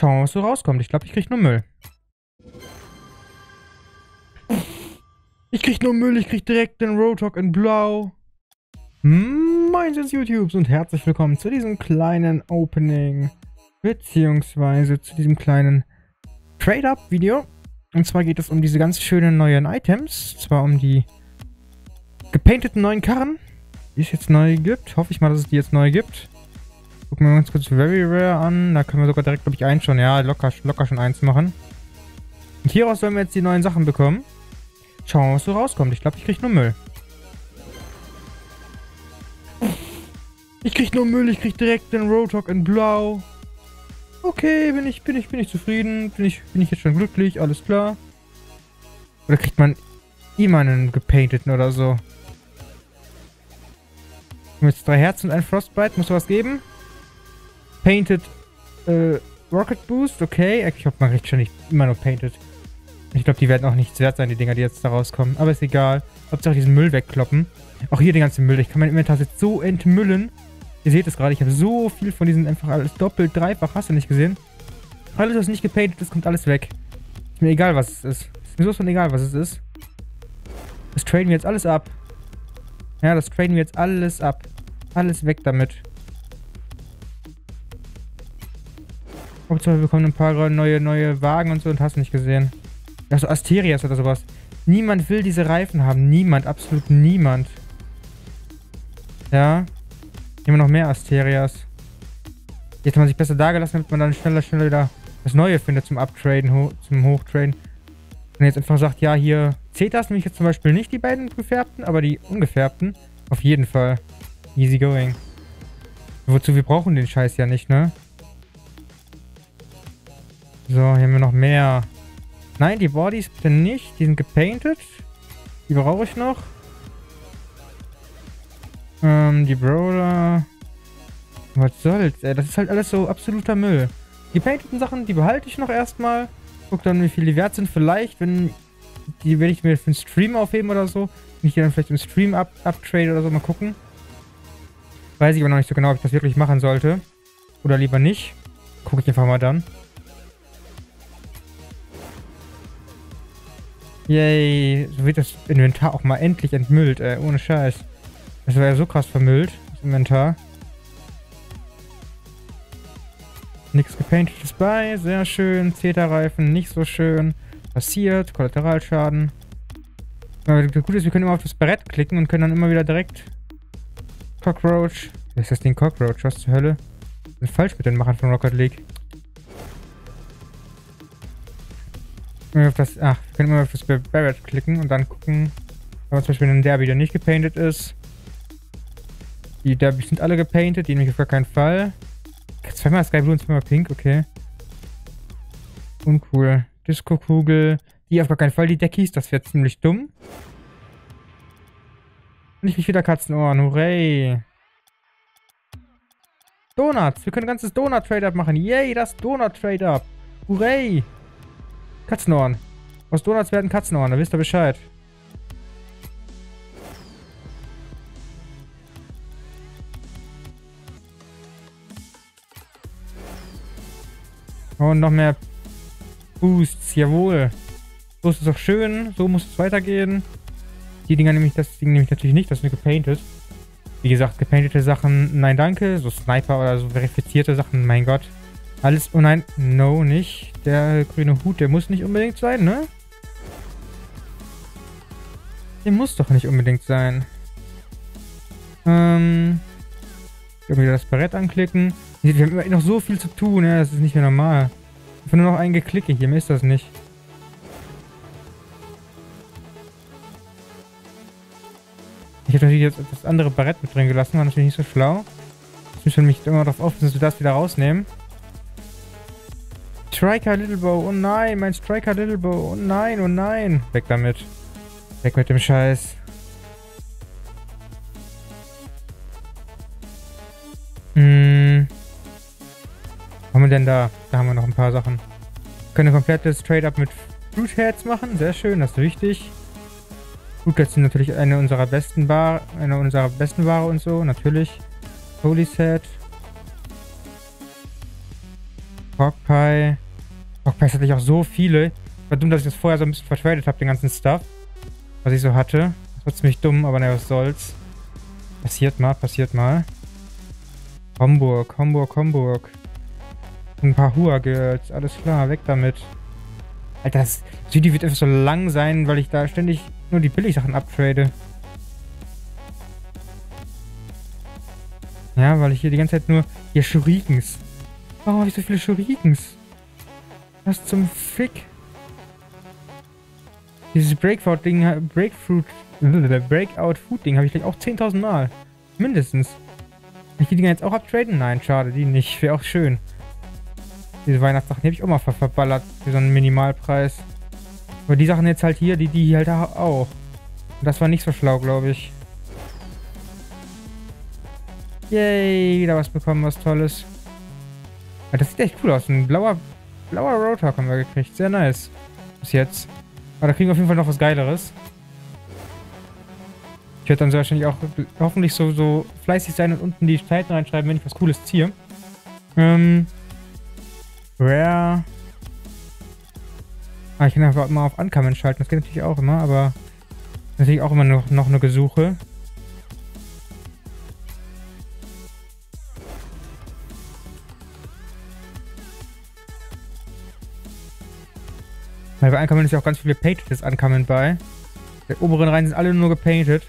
Chance rauskommt. Ich glaube, ich kriege nur Müll. Ich kriege nur Müll, ich kriege direkt den Roadhog in Blau. Moin ins YouTubes und herzlich willkommen zu diesem kleinen Opening, beziehungsweise zu diesem kleinen Trade-Up-Video. Und zwar geht es um diese ganz schönen neuen Items, zwar um die gepainteten neuen Karren, die es jetzt neu gibt. Hoffe ich mal, dass es die jetzt neu gibt. Gucken wir uns kurz Very Rare an, da können wir sogar direkt, glaube ich, eins schon, ja, locker schon eins machen. Und hieraus sollen wir jetzt die neuen Sachen bekommen. Schauen wir, was so rauskommt. Ich glaube, ich kriege nur Müll. Ich krieg nur Müll, ich krieg direkt den Roadhog in Blau. Okay, bin ich zufrieden. Bin ich jetzt schon glücklich, alles klar. Oder kriegt man immer einen gepainteten oder so? Mit jetzt 3 Herzen und ein Frostbite, muss was geben. Painted Rocket Boost, okay. Ich glaube, man kriegt schon nicht immer nur painted. Ich glaube, die werden auch nichts wert sein, die Dinger, die jetzt da rauskommen. Aber ist egal. Hauptsache diesen Müll wegkloppen. Auch hier den ganzen Müll. Ich kann mein Inventar jetzt so entmüllen. Ihr seht es gerade, ich habe so viel von diesen einfach alles doppelt, dreifach. Hast du nicht gesehen? Alles, was nicht gepainted ist, kommt alles weg. Ist mir egal, was es ist. Ist mir sowas von egal, was es ist. Das traden wir jetzt alles ab. Ja, das traden wir jetzt alles ab. Alles weg damit. Hauptsache, wir bekommen ein paar neue Wagen und so und hast du nicht gesehen. Also Asterias oder sowas. Niemand will diese Reifen haben. Niemand, absolut niemand. Ja. Immer noch mehr Asterias. Die hätte man sich besser dagelassen, damit man dann schneller wieder das Neue findet zum Uptraden, zum Hochtraden. Und jetzt einfach sagt, ja, hier zählt das nämlich jetzt zum Beispiel nicht die beiden gefärbten, aber die ungefärbten. Auf jeden Fall. Easy going. Wozu? Wir brauchen den Scheiß ja nicht, ne? So, hier haben wir noch mehr. Nein, die Bodies bitte nicht. Die sind gepainted. Die brauche ich noch. Die Brawler. Was soll's, ey? Das ist halt alles so absoluter Müll. Die painteten Sachen, die behalte ich noch erstmal. Guck dann, wie viel die wert sind. Vielleicht, wenn ich mir für den Stream aufheben oder so. Wenn ich die dann vielleicht im Stream uptrade oder so. Mal gucken. Weiß ich aber noch nicht so genau, ob ich das wirklich machen sollte. Oder lieber nicht. Guck ich einfach mal dann. Yay, so wird das Inventar auch mal endlich entmüllt, ey, ohne Scheiß. Das war ja so krass vermüllt, das Inventar. Nichts gepaintetes bei, sehr schön. Zeta-Reifen, nicht so schön. Passiert, Kollateralschaden. Aber das Gute ist, wir können immer auf das Brett klicken und können dann immer wieder direkt... Cockroach. Was ist das Ding Cockroach? Was zur Hölle? Was ist falsch mit den Machern von Rocket League? Wir können immer auf das Barrett klicken und dann gucken, wenn zum Beispiel ein Derby, der nicht gepainted ist. Die Derbys sind alle gepainted, die nämlich auf gar keinen Fall. 2-mal Sky Blue und 2-mal Pink, okay. Uncool. Disco-Kugel, die auf gar keinen Fall, die Deckies, das wäre ziemlich dumm. Und ich krieg wieder Katzenohren, hooray. Donuts, wir können ein ganzes Donut-Trade-Up machen, yay, das Donut-Trade-Up, hooray. Katzenohren. Aus Donuts werden Katzenohren, da wisst ihr Bescheid. Und noch mehr Boosts, jawohl. So ist es auch schön, so muss es weitergehen. Die Dinger nehme ich, das Ding nehme ich natürlich nicht, das ist nur gepainted. Wie gesagt, gepaintete Sachen, nein danke. So Sniper oder so verifizierte Sachen, mein Gott. Alles, oh nein, no, nicht. Der grüne Hut, der muss nicht unbedingt sein, ne? Der muss doch nicht unbedingt sein. Wieder das Barett anklicken. Wir haben immer noch so viel zu tun, ne? Das ist nicht mehr normal. Ich habe nur noch ein Geklicke hier, mir ist das nicht. Ich habe natürlich jetzt das andere Barett mit drin gelassen, war natürlich nicht so schlau. Ich muss mich immer darauf aufpassen, dass wir das wieder rausnehmen. Striker, Little Bow, oh nein, mein Striker, Little Bow, oh nein, weg damit. Weg mit dem Scheiß. Was haben wir denn da? Da haben wir noch ein paar Sachen. Wir können ein komplettes Trade-Up mit Fruit Heads machen, sehr schön, das ist wichtig. Fruit Heads sind natürlich eine unserer besten Ware und so, natürlich. Holy Set. Popeye. Popeye hatte ich auch so viele. War dumm, dass ich das vorher so ein bisschen vertradet habe, den ganzen Stuff. Was ich so hatte. Das war ziemlich dumm, aber naja, was soll's. Passiert mal, passiert mal. Homburg, Homburg, Homburg. Ein paar Hua-Girls, alles klar, weg damit. Alter, das Südi wird einfach so lang sein, weil ich da ständig nur die Billigsachen abtrade. Ja, weil ich hier die ganze Zeit nur... Hier, Schurikens. Warum habe ich so viele Schurikens? Was zum Fick? Dieses Breakout-Ding, Breakout-Food-Ding habe ich gleich auch 10.000 Mal. Mindestens. Kann ich die Dinger jetzt auch abtraden? Nein, schade, die nicht. Wäre auch schön. Diese Weihnachtssachen habe ich auch mal verballert für so einen Minimalpreis. Aber die Sachen jetzt halt hier, die hier halt auch. Und das war nicht so schlau, glaube ich. Yay, wieder was bekommen, was Tolles. Aber das sieht echt cool aus. Ein blauer Rotor haben wir gekriegt. Sehr nice. Bis jetzt. Aber da kriegen wir auf jeden Fall noch was Geileres. Ich werde dann so wahrscheinlich auch hoffentlich so fleißig sein und unten die Zeiten reinschreiben, wenn ich was Cooles ziehe. Rare. Ah, ich kann einfach immer auf Uncommon schalten. Das geht natürlich auch immer, aber natürlich auch immer noch eine Gesuche. Weil bei Uncommon ist ja auch ganz viele Paintedes Uncommon bei. Der oberen Reihen sind alle nur gepainted.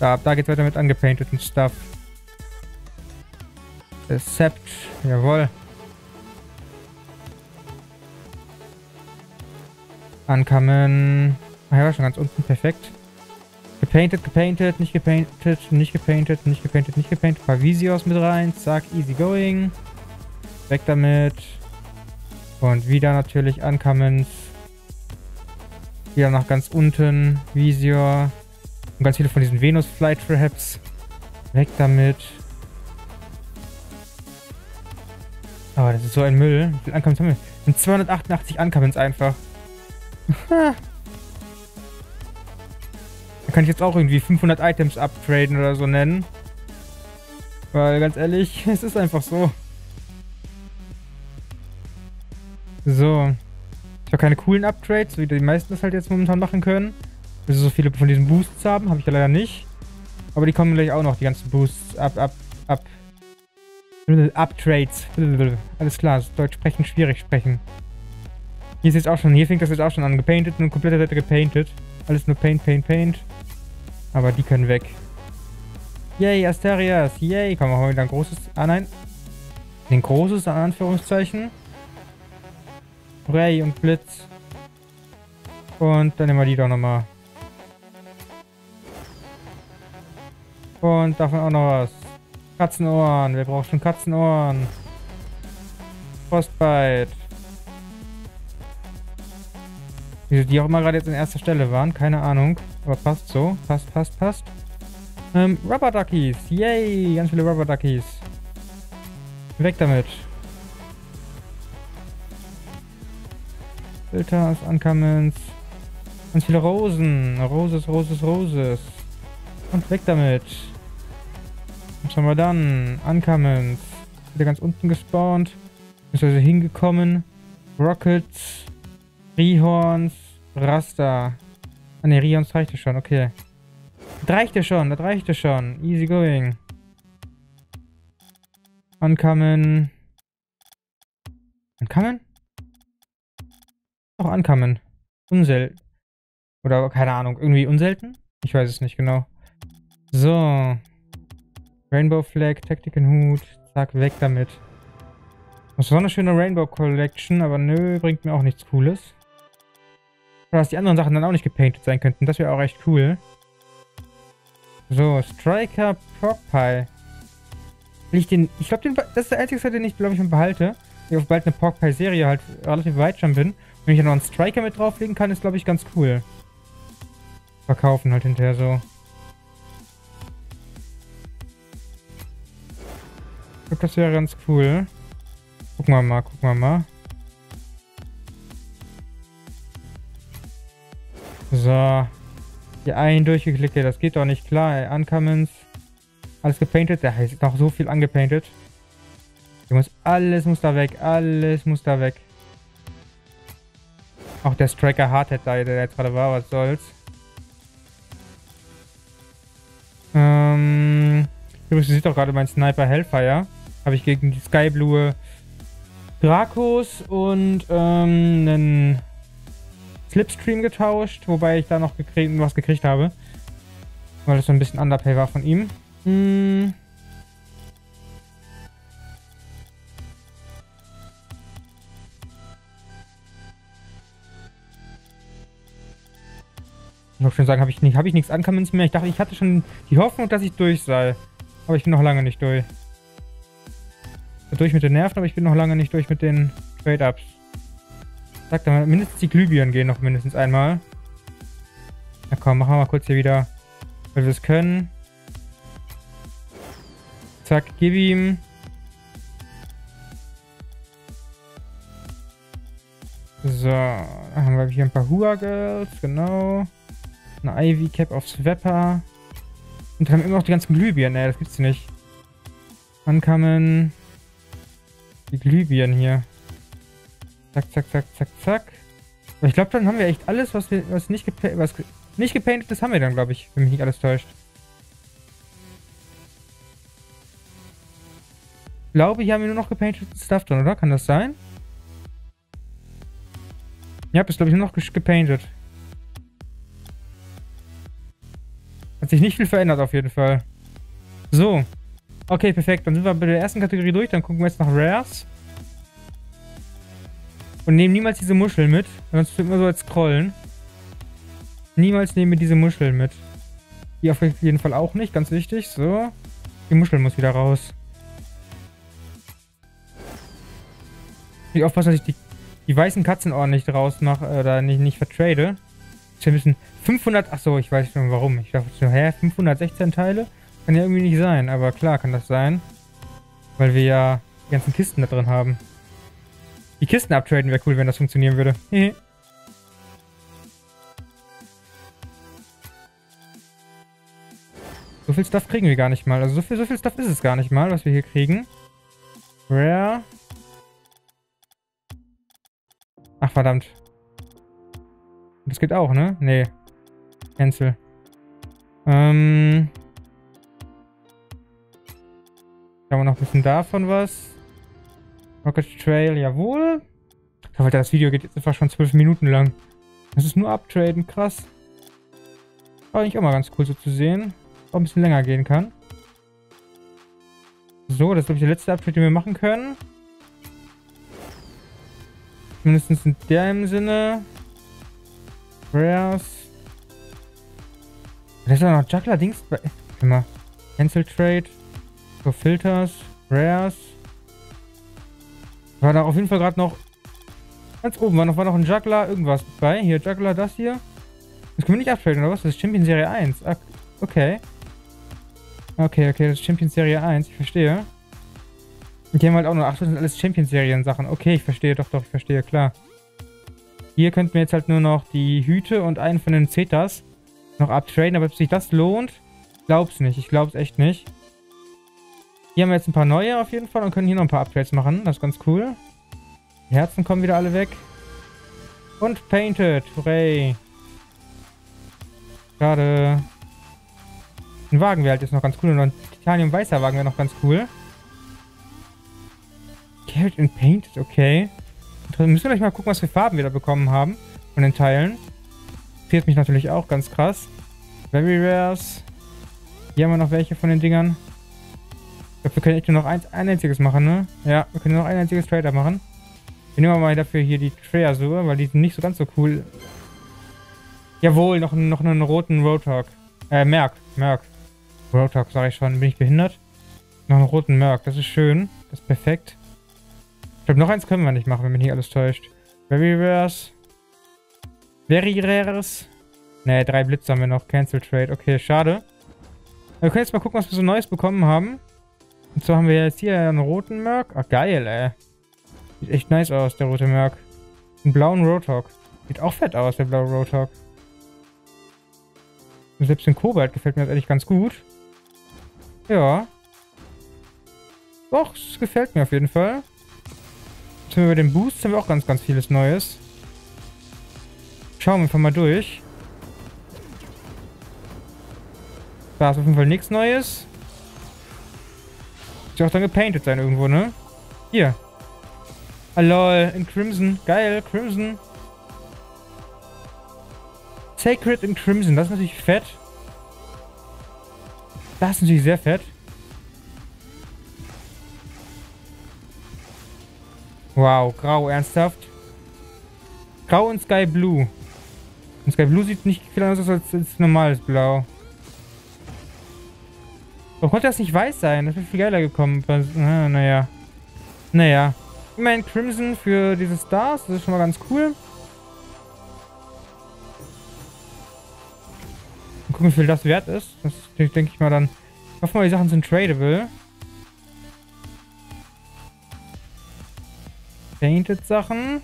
Da geht's weiter mit angepainteten Stuff. Accept, jawohl. Uncommon. Ah, ja, war schon ganz unten, perfekt. Gepainted, gepainted, nicht gepainted, nicht gepainted, nicht gepainted, nicht gepainted. Parvisios mit rein, zack, easy going. Weg damit. Und wieder natürlich Uncommons. Wieder nach ganz unten. Visior. Und ganz viele von diesen Venus-Fly-Traps. Weg damit. Oh, das ist so ein Müll. Wie viele Uncommons haben wir? Das sind 288 Uncommons einfach. Da kann ich jetzt auch irgendwie 500 Items uptraden oder so nennen. Weil ganz ehrlich, es ist einfach so. So, ich habe keine coolen Upgrades, wie die meisten das halt jetzt momentan machen können. Bis so viele von diesen Boosts haben, habe ich ja leider nicht. Aber die kommen gleich auch noch, die ganzen Boosts. Uptrades. Alles klar, Deutsch sprechen, schwierig sprechen. Hier ist jetzt auch schon, hier fängt das jetzt auch schon an. Gepainted, eine komplette Seite gepainted. Alles nur Paint, Paint, Paint. Aber die können weg. Yay, Asterias, yay. Komm, machen wir wieder ein großes, ah nein. Ein großes, in Anführungszeichen. Ray und Blitz. Und dann nehmen wir die doch nochmal. Und davon auch noch was. Katzenohren. Wer braucht schon Katzenohren? Frostbite. Wieso die auch immer gerade jetzt an erster Stelle waren. Keine Ahnung. Aber passt so. Passt, passt, passt. Rubber Duckies. Yay. Ganz viele Rubber Duckies. Weg damit. Filter aus Uncommons. Ganz viele Rosen. Roses, Roses, Roses. Und weg damit. Was haben wir dann? Uncommons. Wieder ganz unten gespawnt. Ist also hingekommen. Rockets. Rihorns. Raster. Ah ne, Rihorns reicht ja schon, okay. Das reicht ja schon, das reicht ja schon. Easy going. Uncommon. Uncommon? Auch Uncommon. Unselten. Oder keine Ahnung, irgendwie unselten? Ich weiß es nicht genau. So. Rainbow Flag, Tactical Hut. Zack, weg damit. Das war eine schöne Rainbow Collection, aber nö, bringt mir auch nichts Cooles. Oder dass die anderen Sachen dann auch nicht gepainted sein könnten, das wäre auch echt cool. So, Striker, Popeye. Will ich den. Ich glaube, das ist der einzige, den ich, glaube ich, behalte. Ich auf bald eine Popeye Serie halt relativ weit schon bin. Wenn ich da noch einen Striker mit drauflegen kann, ist, glaube ich, ganz cool. Verkaufen halt hinterher so. Ich glaube, das wäre ganz cool. Gucken wir mal, gucken wir mal. So. Hier einen durchgeklickt, das geht doch nicht klar, ey. Uncommons. Alles gepainted, da ist noch so viel angepainted. Jungs, alles muss da weg. Alles muss da weg. Auch der Striker Hardhead da, der jetzt gerade war, was soll's. Übrigens, ihr seht doch gerade meinen Sniper Hellfire. Habe ich gegen die Sky Blue Dracos und einen Slipstream getauscht, wobei ich da noch was gekriegt habe. Weil das so ein bisschen Underpay war von ihm. Hm. Ich muss schon sagen, habe ich nichts Uncommons mehr. Ich dachte, ich hatte schon die Hoffnung, dass ich durch sei. Aber ich bin noch lange nicht durch. Durch mit den Nerven, aber ich bin noch lange nicht durch mit den Trade-Ups. Sagt mal, mindestens die Glühbirnen gehen noch mindestens einmal. Na komm, machen wir mal kurz hier wieder, weil wir es können. Zack, gib ihm. So, dann haben wir hier ein paar Hua-Girls, genau. Eine Ivy Cap aufs Wepper. Und dann haben wir immer noch die ganzen Glühbirnen. Ne, das gibt's nicht. Ankommen. Die Glühbirnen hier. Zack, zack, zack, zack, zack. Aber ich glaube, dann haben wir echt alles, was nicht gepaintet ist, haben wir dann, glaube ich. Wenn mich nicht alles täuscht. Ich glaube, hier haben wir nur noch gepainteten Stuff drin, oder? Kann das sein? Ja, das ist, glaube ich, nur noch gepaintet. Hat sich nicht viel verändert auf jeden Fall. So. Okay, perfekt. Dann sind wir bei der ersten Kategorie durch. Dann gucken wir jetzt nach Rares. Und nehmen niemals diese Muscheln mit. Sonst wird immer so als Scrollen. Niemals nehmen wir diese Muscheln mit. Die auf jeden Fall auch nicht. Ganz wichtig. So. Die Muschel muss wieder raus. Ich aufpasse, dass ich die weißen Katzenohren nicht rausmache oder nicht vertrade. Wir müssen 500... Achso, ich weiß schon warum. Ich dachte so, hä, 516 Teile? Kann ja irgendwie nicht sein, aber klar kann das sein. Weil wir ja die ganzen Kisten da drin haben. Die Kisten uptraden wäre cool, wenn das funktionieren würde. So viel Stuff kriegen wir gar nicht mal. Also so viel Stuff ist es gar nicht mal, was wir hier kriegen. Rare. Ach, verdammt. Das geht auch, ne? Nee. Cancel. Haben wir noch ein bisschen davon was. Rocket Trail, jawohl. Alter, das Video geht jetzt einfach schon 12 Minuten lang. Das ist nur uptraden, krass. War eigentlich auch mal ganz cool so zu sehen. Auch ein bisschen länger gehen kann. So, das ist, glaube ich, der letzte Uptrade, den wir machen können. Zumindest in dem Sinne. Rares. Da ist ja noch Juggler-Dings bei. Warte mal. Cancel Trade. So, Filters. Rares. War da auf jeden Fall gerade noch. Ganz oben war noch ein Juggler. Irgendwas bei. Hier, Juggler, das hier. Das können wir nicht abtraden, oder was? Das ist Champion Serie 1. Ah, okay. Okay, das ist Champion Serie 1. Ich verstehe. Und die haben halt auch nur. Ach, das sind alles Champion Serien Sachen. Okay, ich verstehe. Doch, ich verstehe. Klar. Hier könnten wir jetzt halt nur noch die Hüte und einen von den Zetas noch uptraden. Aber ob sich das lohnt, glaub's nicht. Ich glaub's echt nicht. Hier haben wir jetzt ein paar neue auf jeden Fall und können hier noch ein paar Upgrades machen. Das ist ganz cool. Die Herzen kommen wieder alle weg. Und painted. Hooray. Schade. Ein Wagen wäre halt jetzt noch ganz cool. Und ein Titanium-weißer Wagen wäre noch ganz cool. Carried and painted. Okay. Müssen wir gleich mal gucken, was für Farben wir da bekommen haben von den Teilen. Interessiert mich natürlich auch ganz krass. Very Rares. Hier haben wir noch welche von den Dingern. Ich glaube, wir können echt nur noch ein einziges machen, ne? Ja, wir können nur noch ein einziges Trade-Up machen. Wir nehmen mal dafür hier die Treasure, weil die sind nicht so ganz so cool. Jawohl, noch einen roten Roadhog. Merk. Roadhog, sage ich schon. Bin ich behindert? Noch einen roten Merk. Das ist schön. Das ist perfekt. Ich glaube, noch eins können wir nicht machen, wenn mich nicht alles täuscht. Very Rares. Ne, 3 Blitze haben wir noch. Cancel Trade. Okay, schade. Aber wir können jetzt mal gucken, was wir so Neues bekommen haben. Und zwar haben wir jetzt hier einen roten Merk. Ach, geil, ey. Sieht echt nice aus, der rote Merk. Einen blauen Roadhog. Sieht auch fett aus, der blaue Roadhog. Und selbst den Kobalt gefällt mir das eigentlich ganz gut. Ja. Och, es gefällt mir auf jeden Fall. Jetzt haben wir den Boost, haben wir auch ganz vieles Neues. Schauen wir einfach mal durch. Da ist auf jeden Fall nichts Neues. Muss ja auch dann gepainted sein irgendwo, ne? Hier. Ah lol, in Crimson. Geil, Crimson. Sacred in Crimson, das ist natürlich fett. Das ist natürlich sehr fett. Wow, grau, ernsthaft? Grau und Sky Blue. Und Sky Blue sieht nicht viel anders aus als normales Blau. Warum konnte das nicht weiß sein? Das wäre viel geiler gekommen. Naja. Naja. Immerhin Crimson für diese Stars. Das ist schon mal ganz cool. Mal gucken, wie viel das wert ist. Das denke ich mal dann. Hoffen wir, die Sachen sind tradable. Painted Sachen.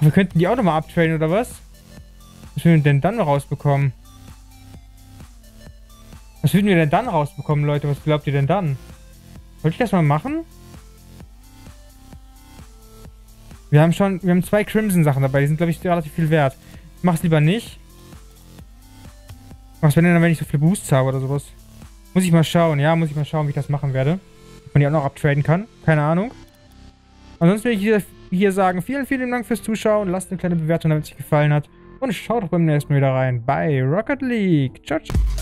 Wir könnten die auch nochmal uptraden, oder was? Was würden wir denn dann noch rausbekommen? Was würden wir denn dann rausbekommen, Leute? Was glaubt ihr denn dann? Wollte ich das mal machen? Wir haben 2 Crimson-Sachen dabei. Die sind, glaube ich, relativ viel wert. Ich mach's lieber nicht. Was, wenn denn dann, wenn ich so viel Boosts habe oder sowas? Muss ich mal schauen. Ja, muss ich mal schauen, wie ich das machen werde. Ob man die auch noch uptraden kann. Keine Ahnung. Ansonsten will ich hier sagen, vielen Dank fürs Zuschauen. Lasst eine kleine Bewertung, damit es euch gefallen hat. Und schaut doch beim nächsten Mal wieder rein bei Rocket League. Ciao, ciao.